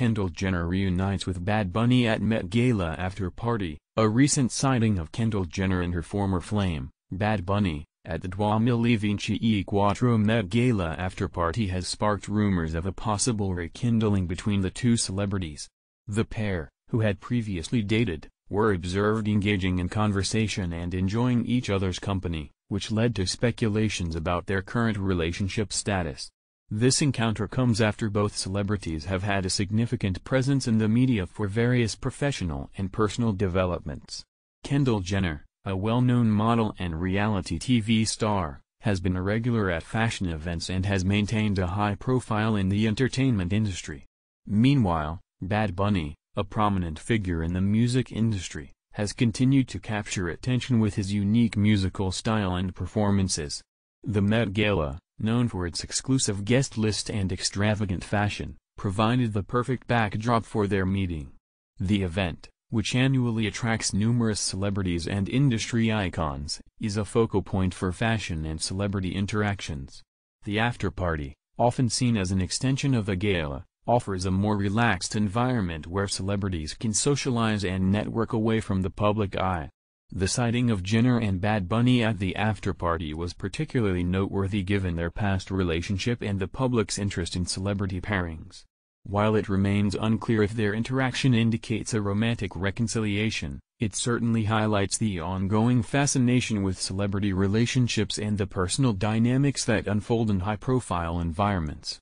Kendall Jenner reunites with Bad Bunny at Met Gala after party. A recent sighting of Kendall Jenner and her former flame, Bad Bunny, at the Duomo Levinci e Quattro Met Gala after party has sparked rumors of a possible rekindling between the two celebrities. The pair, who had previously dated, were observed engaging in conversation and enjoying each other's company, which led to speculations about their current relationship status. This encounter comes after both celebrities have had a significant presence in the media for various professional and personal developments. Kendall Jenner, a well-known model and reality TV star, has been a regular at fashion events and has maintained a high profile in the entertainment industry. Meanwhile, Bad Bunny, a prominent figure in the music industry, has continued to capture attention with his unique musical style and performances. The Met Gala, known for its exclusive guest list and extravagant fashion, provided the perfect backdrop for their meeting. The event, which annually attracts numerous celebrities and industry icons, is a focal point for fashion and celebrity interactions. The after-party, often seen as an extension of the gala, offers a more relaxed environment where celebrities can socialize and network away from the public eye. The sighting of Jenner and Bad Bunny at the after-party was particularly noteworthy given their past relationship and the public's interest in celebrity pairings. While it remains unclear if their interaction indicates a romantic reconciliation, it certainly highlights the ongoing fascination with celebrity relationships and the personal dynamics that unfold in high-profile environments.